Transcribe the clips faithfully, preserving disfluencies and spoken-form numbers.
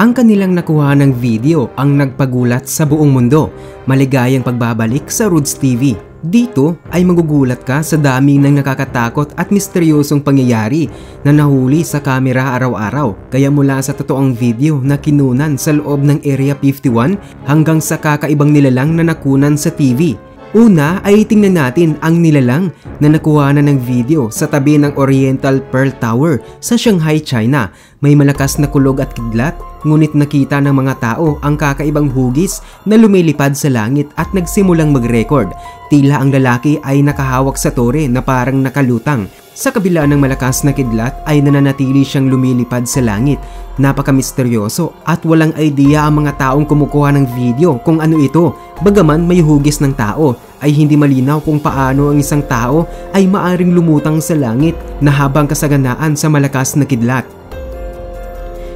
Ang kanilang nakuha ng video ang nagpagulat sa buong mundo. Maligayang pagbabalik sa RUDZ T V. Dito ay magugulat ka sa dami ng nakakatakot at misteryosong pangyayari na nahuli sa kamera araw-araw. Kaya mula sa totoong video na kinunan sa loob ng Area fifty-one hanggang sa kakaibang nilalang na nakunan sa T V. Una ay tingnan natin ang nilalang na nakuhanan ng video sa tabi ng Oriental Pearl Tower sa Shanghai, China. May malakas na kulog at kidlat, ngunit nakita ng mga tao ang kakaibang hugis na lumilipad sa langit at nagsimulang mag-record. Tila ang lalaki ay nakahawak sa tore na parang nakalutang. Sa kabila ng malakas na kidlat ay nananatili siyang lumilipad sa langit. Napakamisteryoso at walang idea ang mga taong kumukuha ng video kung ano ito. Bagaman may hugis ng tao, ay hindi malinaw kung paano ang isang tao ay maaring lumutang sa langit na habang kasaganaan sa malakas na kidlat.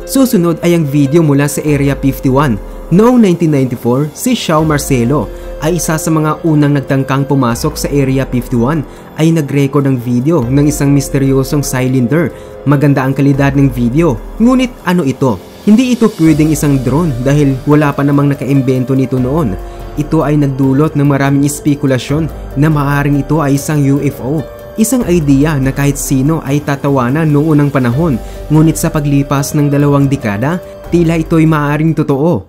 Susunod ay ang video mula sa Area fifty-one. Noong nineteen ninety-four, si Shao Marcelo ay isa sa mga unang nagtangkang pumasok sa Area fifty-one ay nag-record ng video ng isang misteryosong cylinder. Maganda ang kalidad ng video, ngunit ano ito? Hindi ito pwedeng isang drone dahil wala pa namang nakaimbento nito noon. Ito ay nagdulot ng maraming espekulasyon na maaaring ito ay isang U F O. Isang idea na kahit sino ay tatawanan noong unang panahon, ngunit sa paglipas ng dalawang dekada, tila ito'y maaaring totoo.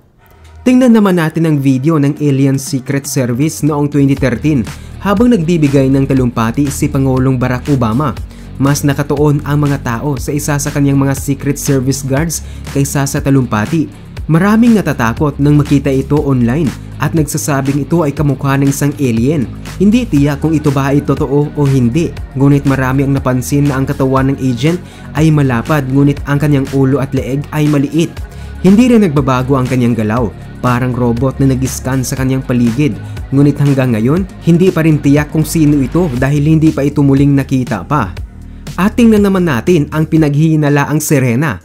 Tingnan naman natin ang video ng Alien Secret Service noong twenty thirteen habang nagbibigay ng talumpati si Pangulong Barack Obama. Mas nakatuon ang mga tao sa isa sa kanyang mga Secret Service guards kaysa sa talumpati. Maraming natatakot nang makita ito online at nagsasabing ito ay kamukha ng isang alien. Hindi tiyak kung ito ba ay totoo o hindi, ngunit marami ang napansin na ang katawan ng agent ay malapad ngunit ang kanyang ulo at leeg ay maliit. Hindi rin nagbabago ang kanyang galaw, parang robot na nag-scan sa kanyang paligid. Ngunit hanggang ngayon, hindi pa rin tiyak kung sino ito dahil hindi pa ito muling nakita pa. At tingnan naman natin ang pinaghihinalaang Serena.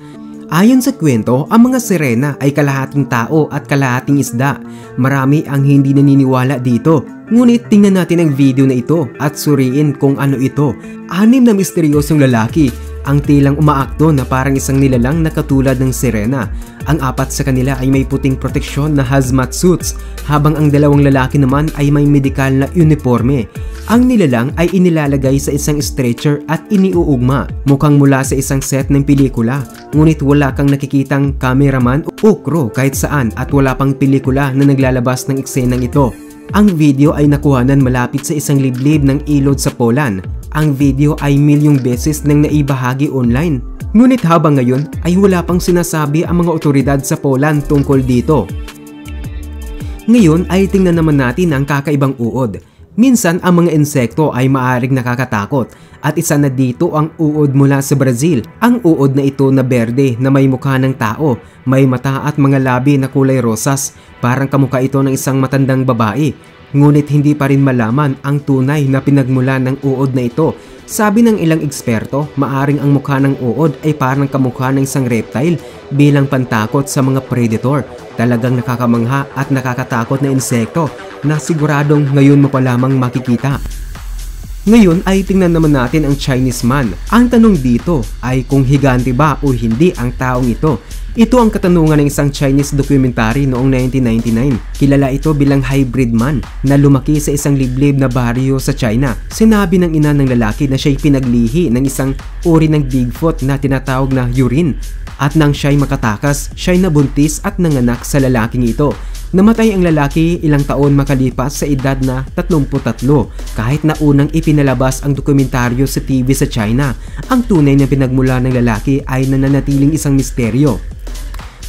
Ayon sa kwento, ang mga Serena ay kalahating tao at kalahating isda. Marami ang hindi naniniwala dito. Ngunit tingnan natin ang video na ito at suriin kung ano ito. Anim na misteryosong lalaki ang tilang umaakto na parang isang nilalang na katulad ng Serena. Ang apat sa kanila ay may puting proteksyon na hazmat suits, habang ang dalawang lalaki naman ay may medikal na uniforme. Ang nilalang ay inilalagay sa isang stretcher at iniuugma. Mukhang mula sa isang set ng pelikula, ngunit wala kang nakikitang cameraman o crew kahit saan at wala pang pelikula na naglalabas ng eksenang ito. Ang video ay nakuhanan malapit sa isang liblib ng ilog sa Poland. Ang video ay milyong beses nang naibahagi online. Ngunit habang ngayon ay wala pang sinasabi ang mga otoridad sa Poland tungkol dito. Ngayon ay tingnan naman natin ang kakaibang uod. Minsan ang mga insekto ay maaaring nakakatakot at isa na dito ang uod mula sa Brazil. Ang uod na ito na berde na may mukha ng tao, may mata at mga labi na kulay rosas, parang kamukha ito ng isang matandang babae. Ngunit hindi pa rin malaman ang tunay na pinagmulan ng uod na ito. Sabi ng ilang eksperto, maaring ang mukha ng uod ay parang kamukha ng isang reptile bilang pantakot sa mga predator. Talagang nakakamangha at nakakatakot na insekto na siguradong ngayon mo pa lamang makikita. Ngayon ay tingnan naman natin ang Chinese man. Ang tanong dito ay kung higante ba o hindi ang taong ito. Ito ang katanungan ng isang Chinese documentary noong nineteen ninety-nine. Kilala ito bilang hybrid man na lumaki sa isang liblib na baryo sa China. Sinabi ng ina ng lalaki na siya'y pinaglihi ng isang uri ng Bigfoot na tinatawag na Yurin. At nang siya'y makatakas, siya'y nabuntis at nanganak sa lalaking ito. Namatay ang lalaki ilang taon makalipas sa edad na tatlumpu't tatlo kahit na unang ipinalabas ang dokumentaryo sa T V sa China. Ang tunay na pinagmula ng lalaki ay nananatiling isang misteryo.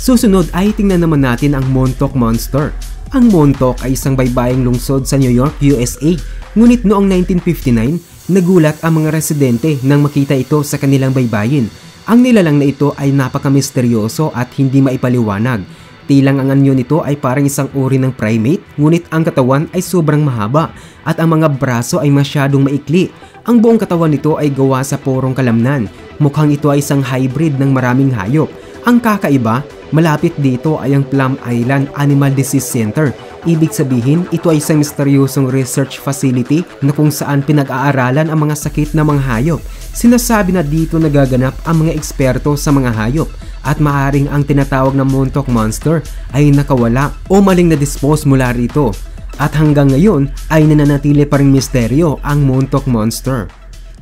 Susunod ay tingnan naman natin ang Montauk Monster. Ang Montauk ay isang baybayang lungsod sa New York, U S A. Ngunit noong nineteen fifty-nine, nagulat ang mga residente nang makita ito sa kanilang baybayin. Ang nilalang na ito ay napakamisteryoso at hindi maipaliwanag. Tilang ang anyo nito ay parang isang uri ng primate, ngunit ang katawan ay sobrang mahaba at ang mga braso ay masyadong maikli. Ang buong katawan nito ay gawa sa porong kalamnan. Mukhang ito ay isang hybrid ng maraming hayop. Ang kakaiba, malapit dito ay ang Plum Island Animal Disease Center. Ibig sabihin, ito ay isang misteryosong research facility na kung saan pinag-aaralan ang mga sakit ng mga hayop. Sinasabi na dito nagaganap ang mga eksperto sa mga hayop. at maaaring ang tinatawag na Montauk Monster ay nakawala o maling na-dispose mula rito at hanggang ngayon ay nananatili pa ring misteryo ang Montauk Monster.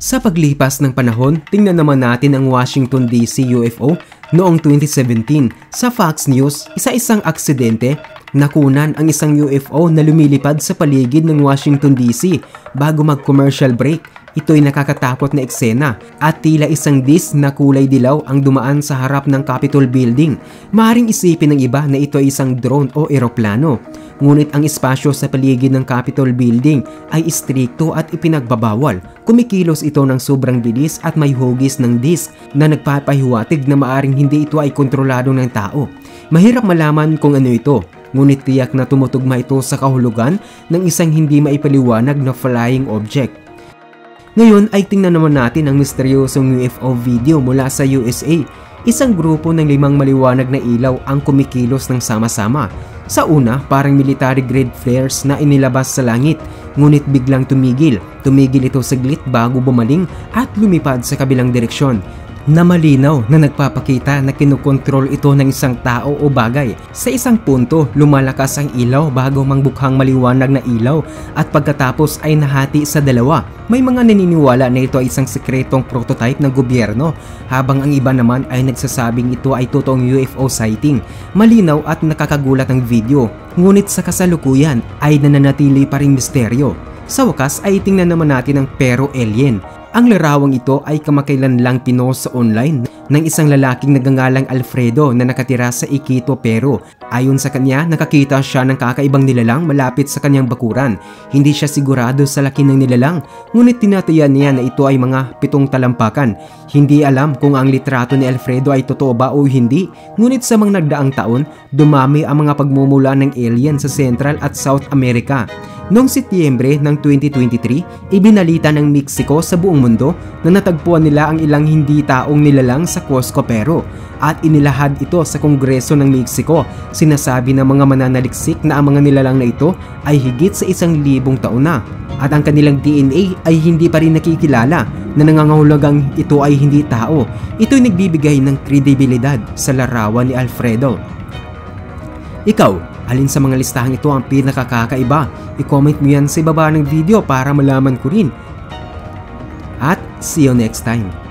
Sa paglipas ng panahon, tingnan naman natin ang Washington D C U F O noong twenty seventeen. Sa Fox News, isa-isang aksidente, nakunan ang isang U F O na lumilipad sa paligid ng Washington D C bago mag-commercial break. Ito'y nakakatakot na eksena at tila isang disc na kulay dilaw ang dumaan sa harap ng Capitol Building. Maaring isipin ng iba na ito ay isang drone o eroplano. Ngunit ang espasyo sa paligid ng Capitol Building ay istrikto at ipinagbabawal. Kumikilos ito ng sobrang bilis at may hugis ng disc na nagpapahiwatig na maaring hindi ito ay kontrolado ng tao. Mahirap malaman kung ano ito. Ngunit tiyak na tumutugma ito sa kahulugan ng isang hindi maipaliwanag na flying object. Ngayon ay tingnan naman natin ang misteryosong U F O video mula sa U S A. Isang grupo ng limang maliwanag na ilaw ang kumikilos ng sama-sama. Sa una, parang military grade flares na inilabas sa langit, ngunit biglang tumigil. Tumigil ito saglit bago bumaling at lumipad sa kabilang direksyon. Na malinaw na nagpapakita na kinukontrol ito ng isang tao o bagay. Sa isang punto, lumalakas ang ilaw bago mangbukhang maliwanag na ilaw at pagkatapos ay nahati sa dalawa. May mga naniniwala na ito ay isang sekretong prototype ng gobyerno, habang ang iba naman ay nagsasabing ito ay totoong U F O sighting. Malinaw at nakakagulat ang video, ngunit sa kasalukuyan ay nananatili pa ring misteryo. Sa wakas ay tingnan naman natin ang Pero Alien. Ang larawang ito ay kamakailan lang pinost sa online ng isang lalaking nagangalang Alfredo na nakatira sa Iquitos, Peru. Ayon sa kanya, nakakita siya ng kakaibang nilalang malapit sa kanyang bakuran. Hindi siya sigurado sa laki ng nilalang, ngunit tinataya niya na ito ay mga pitong talampakan. Hindi alam kung ang litrato ni Alfredo ay totoo ba o hindi, ngunit sa mga nagdaang taon, dumami ang mga pagmumula ng alien sa Central at South America. Noong Setyembre ng twenty twenty-three, ibinalita ng Mexico sa buong mundo na natagpuan nila ang ilang hindi taong nilalang sa Cusco, Peru at inilahad ito sa Kongreso ng Mexico. Sinasabi ng mga mananaliksik na ang mga nilalang na ito ay higit sa isang libong taon na at ang kanilang D N A ay hindi pa rin nakikilala na nangangahulugang ito ay hindi tao. Ito'y nagbibigay ng kredibilidad sa larawan ni Alfredo. Ikaw, alin sa mga listahang ito ang pinakakakaiba? I-comment mo yan sa ibaba ng video para malaman ko rin. At see you next time.